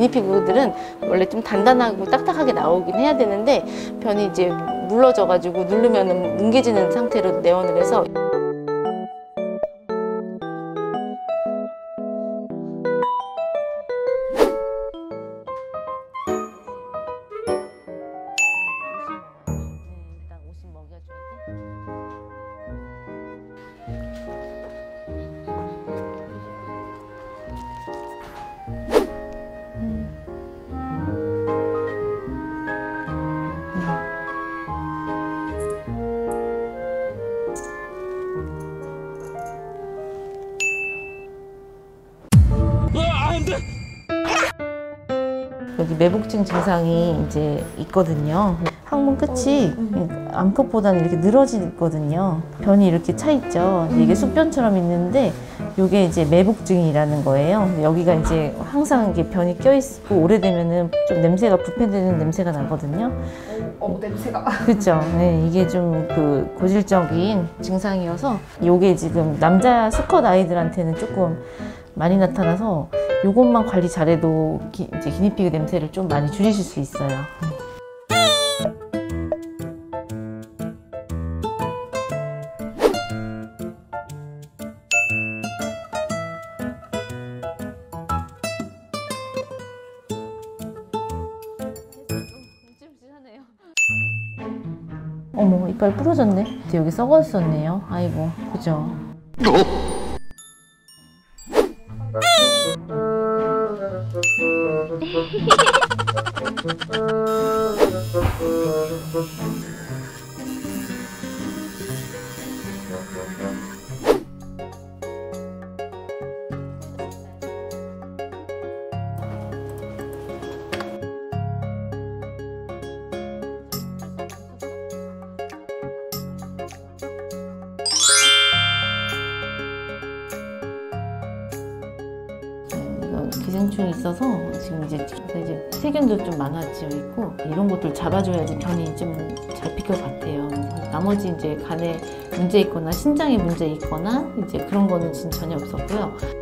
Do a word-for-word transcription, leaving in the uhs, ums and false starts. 진입피 구들은 원래 좀 단단하고 딱딱하게 나오긴 해야 되는데 변이 이제 물러져가지고 누르면 뭉개지는 상태로 내원을 해서 여기 매복증 증상이 이제 있거든요. 항문 끝이 암컷보다는 이렇게 늘어지거든요. 변이 이렇게 차 있죠. 이게 숫변처럼 있는데 이게 이제 매복증이라는 거예요. 여기가 이제 항상 이게 변이 껴있고 오래되면은 좀 냄새가 부패되는 냄새가 나거든요. 어, 냄새가. 그렇죠. 네, 이게 좀 그 고질적인 증상이어서 이게 지금 남자 수컷 아이들한테는 조금 많이 나타나서 요것만 관리 잘해도 기, 이제 기니피그 냄새를 좀 많이 줄이실 수 있어요. 어머, 이빨 부러졌네. 여기 썩었었네요. 아이고, 그죠? 기생충이 있어서 지금 이제, 이제 세균도 좀 많아지고 있고 이런 것들 잡아줘야지 변이 좀 잘 피할 것 같아요. 나머지 이제 간에 문제 있거나 신장에 문제 있거나 이제 그런 거는 지금 전혀 없었고요.